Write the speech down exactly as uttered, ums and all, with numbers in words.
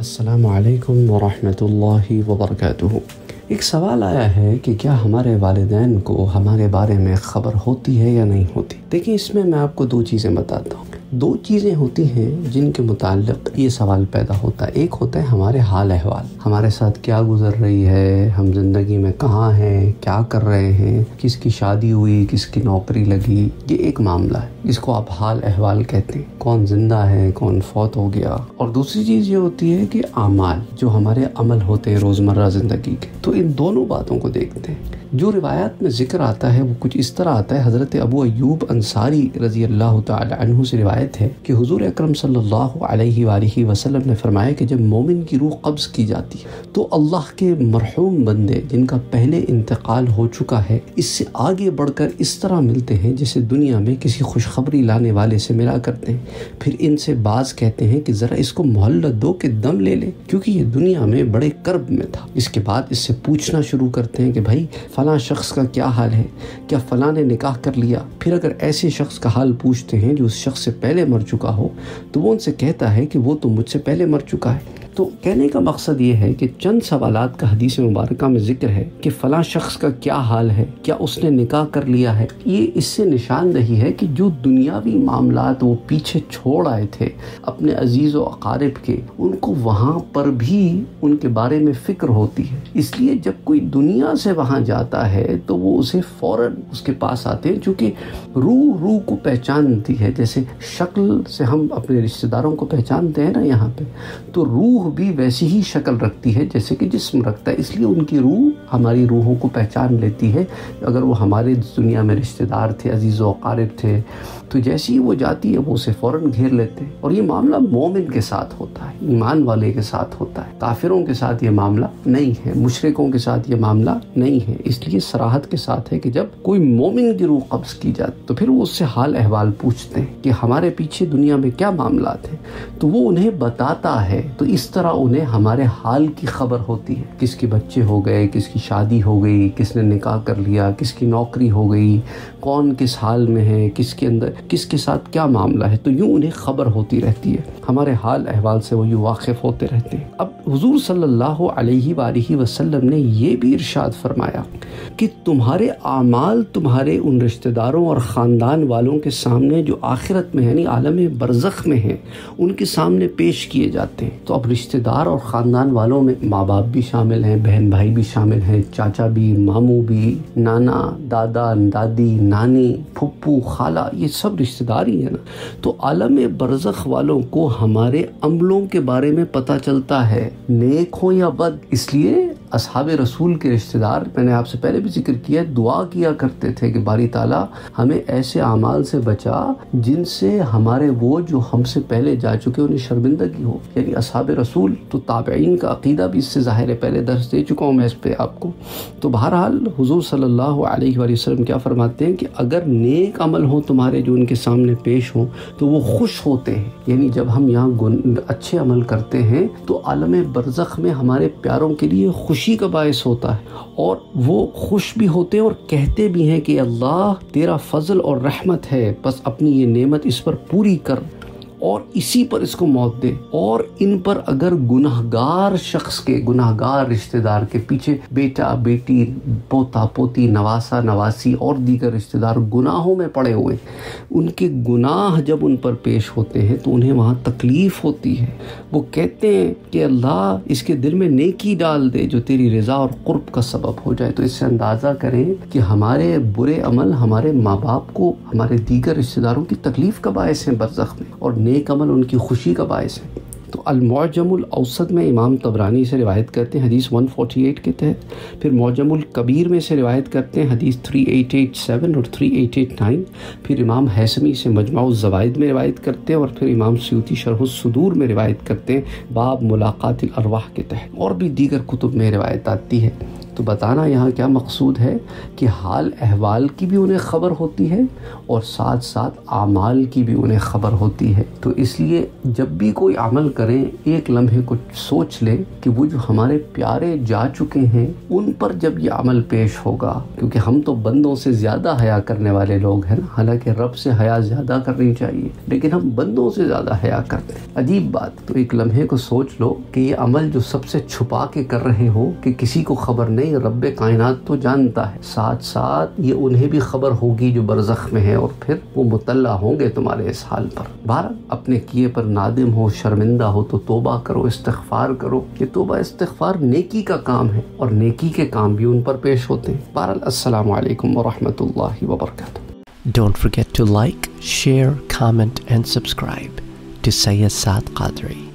अस्सलामु अलैकुम वरहमतुल्लाहि वबरकातुहू। एक सवाल आया है कि क्या हमारे वालिदैन को हमारे बारे में ख़बर होती है या नहीं होती। देखिए, इसमें मैं आपको दो चीज़ें बताता हूँ। दो चीज़ें होती हैं जिनके मुताल्लिक़ ये सवाल पैदा होता है। एक होता है हमारे हाल अहवाल, हमारे साथ क्या गुज़र रही है, हम ज़िंदगी में कहाँ हैं, क्या कर रहे हैं, किसकी शादी हुई, किसकी नौकरी लगी, ये एक मामला है। इसको आप हाल अहवाल कहते हैं, कौन ज़िंदा है, कौन फौत हो गया। और दूसरी चीज़ ये होती है कि आमाल, जो हमारे अमल होते हैं रोज़मर्रा ज़िंदगी के। तो इन दोनों बातों को देखते हैं। जो रिवायात में ज़िक्र आता है वो कुछ इस तरह आता है। हज़रत अबू अय्यूब अंसारी रज़ी अल्लाह तआला अन्हु से रिवायत है कि हुज़ूर अकरम सल्लल्लाहु अलैहि वालैहि वसल्लम ने फरमाया कि जब मोमिन की रूह कब्ज़ की जाती है तो अल्लाह के मरहूम बंदे जिनका पहले इंतकाल हो चुका है, इससे आगे बढ़कर इस तरह मिलते हैं जैसे दुनिया में किसी खुशखबरी लाने वाले से मिला करते हैं। फिर इनसे बाज कहते हैं कि ज़रा इसको मोहल्लत दो कि दम ले ले, क्योंकि ये दुनिया में बड़े कर्ब में था। इसके बाद इससे पूछना शुरू करते हैं कि भाई फ़लाँ शख्स का क्या हाल है, क्या फ़लाँ ने निकाह कर लिया। फिर अगर ऐसे शख्स का हाल पूछते हैं जो उस शख्स से पहले मर चुका हो तो वो उनसे कहता है कि वो तो मुझसे पहले मर चुका है। तो कहने का मकसद ये है कि चंद सवालात का हदीस मुबारक में जिक्र है कि फ़लाँ शख्स का क्या हाल है, क्या उसने निकाह कर लिया है। ये इससे निशानदही है कि जो दुनियावी मामलात वो पीछे छोड़ आए थे अपने अजीज़ व अकारिब के, उनको वहाँ पर भी उनके बारे में फ़िक्र होती है। इसलिए जब कोई दुनिया से वहाँ जाता है तो वो उसे फ़ौरन उसके पास आते हैं, चूँकि रूह रूह को पहचानती है। जैसे शक्ल से हम अपने रिश्तेदारों को पहचानते हैं ना, यहाँ पर तो रूह भी वैसी ही शक्ल रखती है जैसे कि जिस्म रखता है। इसलिए उनकी रूह हमारी रूहों को पहचान लेती है। अगर वो हमारे दुनिया में रिश्तेदार थे, अजीज़ व अकारिब थे, तो जैसे ही वो जाती है वो उसे फ़ौरन घेर लेते हैं। और ये मामला मोमिन के साथ होता है, ईमान वाले के साथ होता है। काफिरों के साथ ये मामला नहीं है, मुशरिकों के साथ ये मामला नहीं है। इसलिए सराहत के साथ है कि जब कोई मोमिन की रूह कब्ज़ की जाती तो फिर वो उससे हाल अहवाल पूछते हैं कि हमारे पीछे दुनिया में क्या मामला थे, तो वो उन्हें बताता है। तो इस तरह उन्हें हमारे हाल की खबर होती है। किसके बच्चे हो गए, किसकी शादी हो गई, किसने निकाह कर लिया, किसकी नौकरी हो गई, कौन किस हाल में है, किसके अंदर किसके साथ क्या मामला है। तो यूँ उन्हें खबर होती रहती है, हमारे हाल अहवाल से वो यूँ वाकिफ़ होते रहते हैं। अब हुजूर सल्लल्लाहु अलैहि वालैहि वसल्लम ने ये भी इरशाद फरमाया कि तुम्हारे आमाल तुम्हारे उन रिश्तेदारों और ख़ानदान वालों के सामने जो आखिरत में यानी आलम बरज़ख में हैं, उनके सामने पेश किए जाते हैं। तो अब रिश्तेदार और ख़ानदान वालों में माँ बाप भी शामिल हैं, बहन भाई भी शामिल हैं, चाचा भी, मामू भी, नाना दादा, दादी, नानी, फुप्पू, खाला, ये सब रिश्तेदार ही है ना। तो आलम बरज़ख वालों को हमारे अमलों के बारे में पता चलता है, नेक हो या बद। इसलिए असहाब रसूल के रिश्तेदार, मैंने आपसे पहले भी जिक्र किया, दुआ किया करते थे कि बारी ताला हमें ऐसे अमाल से बचा जिनसे हमारे वो जो हमसे पहले जा चुके उन्हें शर्मिंदगी हो, यानी असहाब रसूल। तो ताबईन का अकीदा भी इससे ज़ाहिर है, पहले दर्स दे चुका हूँ मैं इस पर आपको। तो बहरहाल हुजूर सल्लल्लाहु अलैहि वसल्लम क्या फरमाते हैं कि अगर नेक अमल हो तुम्हारे जो उनके सामने पेश हो तो वो खुश होते हैं। यानी जब हम यहाँ अच्छे अमल करते हैं तो आलम बरज़ख में हमारे प्यारों के लिए खुश खुशी का बायस होता है, और वो खुश भी होते हैं और कहते भी हैं कि अल्लाह तेरा फजल और रहमत है, बस अपनी ये नेमत इस पर पूरी कर और इसी पर इसको मौत दे। और इन पर अगर गुनाहगार शख्स के, गुनाहगार रिश्तेदार के पीछे बेटा बेटी, पोता पोती, नवासा नवासी और दीगर रिश्तेदार गुनाहों में पड़े हुए, उनके गुनाह जब उन पर पेश होते हैं तो उन्हें वहाँ तकलीफ़ होती है। वो कहते हैं कि अल्लाह इसके दिल में नेकी डाल दे जो तेरी रज़ा और क़ुर्ब का सबब हो जाए। तो इससे अंदाज़ा करें कि हमारे बुरे अमल हमारे माँ बाप को, हमारे दीगर रिश्तेदारों की तकलीफ़ का बायस हैं बरज़ख में, और नेक अमल उनकी खुशी का बायस है। तो अल-मुअज्जमुल औसत में इमाम तबरानी से रिवायत करते हैं हदीस एक सौ अड़तालीस के तहत, फिर मुअज्जमुल कबीर में से रिवायत करते हैं हदीस अड़तीस सौ सत्तासी और अड़तीस सौ नवासी, फिर इमाम हैसमी से मजमाउ ज़वाइद में रिवायत करते हैं, और फिर इमाम सयूती शरहुस सुदूर में रिवायत करते हैं बाब मुलाकातिल अरवाह के तहत, और भी दीगर कुतुब में रिवायत आती है। तो बताना यहाँ क्या मकसूद है कि हाल अहवाल की भी उन्हें ख़बर होती है और साथ साथ आमाल की भी उन्हें ख़बर होती है। तो इसलिए जब भी कोई अमल करें, एक लम्हे को सोच लें कि वो जो हमारे प्यारे जा चुके हैं उन पर जब ये अमल पेश होगा, क्योंकि हम तो बंदों से ज़्यादा हया करने वाले लोग हैं ना। हालांकि रब से हया ज़्यादा करनी चाहिए, लेकिन हम बंदों से ज़्यादा हया करते हैं। अजीब बात। तो एक लम्हे को सोच लो कि ये अमल जो सबसे छुपा के कर रहे हो कि किसी को खबर नहीं, रब्बे कायनात तो जानता है, साथ साथ ये उन्हें भी खबर होगी जो बरज़ख में है, और फिर वो मुतल्ला होंगे तुम्हारे इस हाल पर। बहरहाल अपने किए पर नादिम हो, शर्मिंदा हो तो तोबा करो, इस्तिग़फ़ार करो। ये तोबा इस्तिग़फ़ार नेकी का काम है और नेकी के काम भी उन पर पेश होते हैं। बहरहाल अस्सलामु अलैकुम व रहमतुल्लाहि व बरकातुहू। Don't forget to like, share, comment and subscribe to Syed Saad Qadri.